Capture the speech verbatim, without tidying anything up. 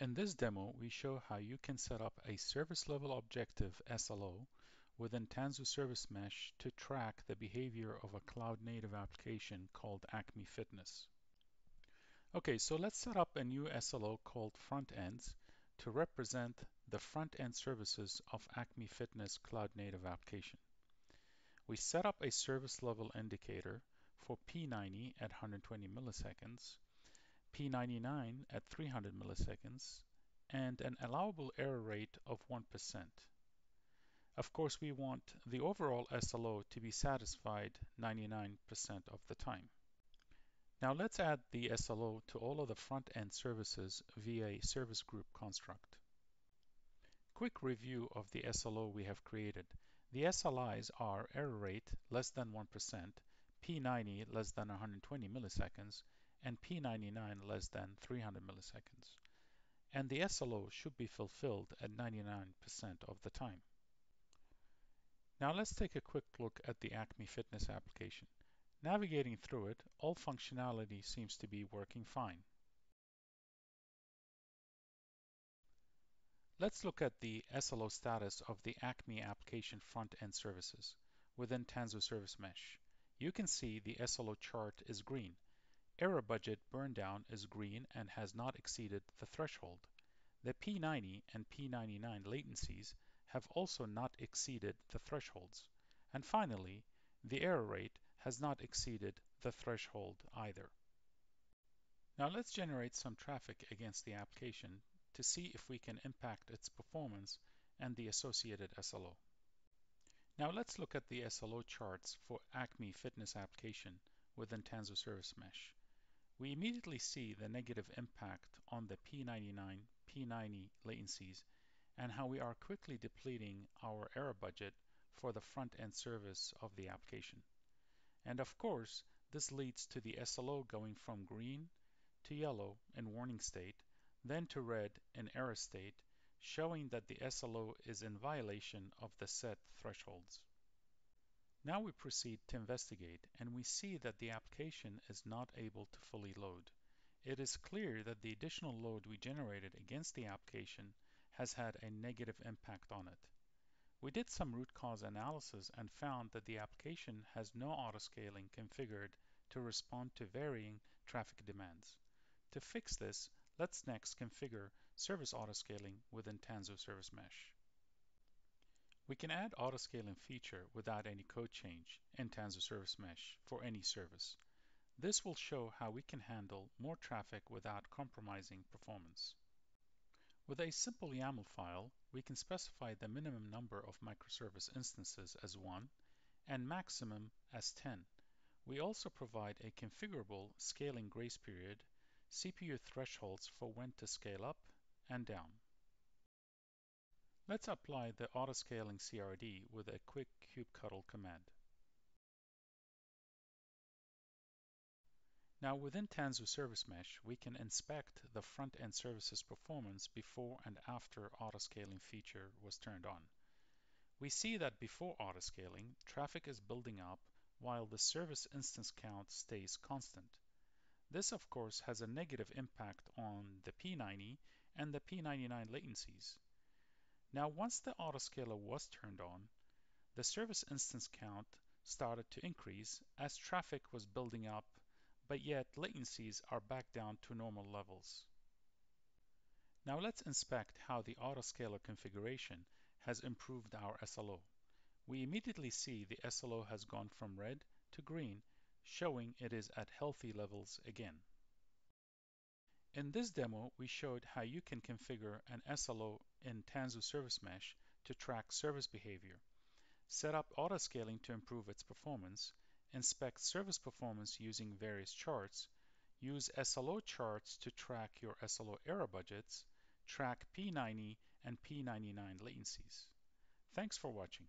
In this demo, we show how you can set up a service level objective S L O within Tanzu Service Mesh to track the behavior of a cloud native application called Acme Fitness. Okay, so let's set up a new S L O called front ends to represent the front end services of Acme Fitness cloud native application. We set up a service level indicator for P ninety at one hundred twenty milliseconds, P ninety-nine at three hundred milliseconds, and an allowable error rate of one percent. Of course, we want the overall S L O to be satisfied ninety-nine percent of the time. Now let's add the S L O to all of the front-end services via a service group construct. Quick review of the S L O we have created. The S L Is are error rate less than one percent, P ninety less than one hundred twenty milliseconds, and P ninety-nine less than three hundred milliseconds. And the S L O should be fulfilled at ninety-nine percent of the time. Now let's take a quick look at the Acme Fitness application. Navigating through it, all functionality seems to be working fine. Let's look at the S L O status of the Acme application front-end services within Tanzu Service Mesh. You can see the S L O chart is green. Error budget burndown is green and has not exceeded the threshold. The P ninety and P ninety-nine latencies have also not exceeded the thresholds. And finally, the error rate has not exceeded the threshold either. Now let's generate some traffic against the application to see if we can impact its performance and the associated S L O. Now let's look at the S L O charts for Acme Fitness application within Tanzu Service Mesh. We immediately see the negative impact on the P ninety-nine, P ninety latencies and how we are quickly depleting our error budget for the front-end service of the application. And of course, this leads to the S L O going from green to yellow in warning state, then to red in error state, showing that the S L O is in violation of the set thresholds. Now we proceed to investigate, and we see that the application is not able to fully load. It is clear that the additional load we generated against the application has had a negative impact on it. We did some root cause analysis and found that the application has no autoscaling configured to respond to varying traffic demands. To fix this, let's next configure service autoscaling within Tanzu Service Mesh. We can add autoscaling feature without any code change in Tanzu Service Mesh for any service. This will show how we can handle more traffic without compromising performance. With a simple YAML file, we can specify the minimum number of microservice instances as one and maximum as ten. We also provide a configurable scaling grace period, C P U thresholds for when to scale up and down. Let's apply the autoscaling C R D with a quick kubectl command. Now within Tanzu Service Mesh, we can inspect the front-end services performance before and after autoscaling feature was turned on. We see that before autoscaling, traffic is building up while the service instance count stays constant. This, of course, has a negative impact on the P ninety and the P ninety-nine latencies. Now, once the autoscaler was turned on, the service instance count started to increase as traffic was building up, but yet latencies are back down to normal levels. Now let's inspect how the autoscaler configuration has improved our S L O. We immediately see the S L O has gone from red to green, showing it is at healthy levels again. In this demo, we showed how you can configure an S L O in Tanzu Service Mesh to track service behavior, set up autoscaling to improve its performance, inspect service performance using various charts, use S L O charts to track your S L O error budgets, track P ninety and P ninety-nine latencies. Thanks for watching.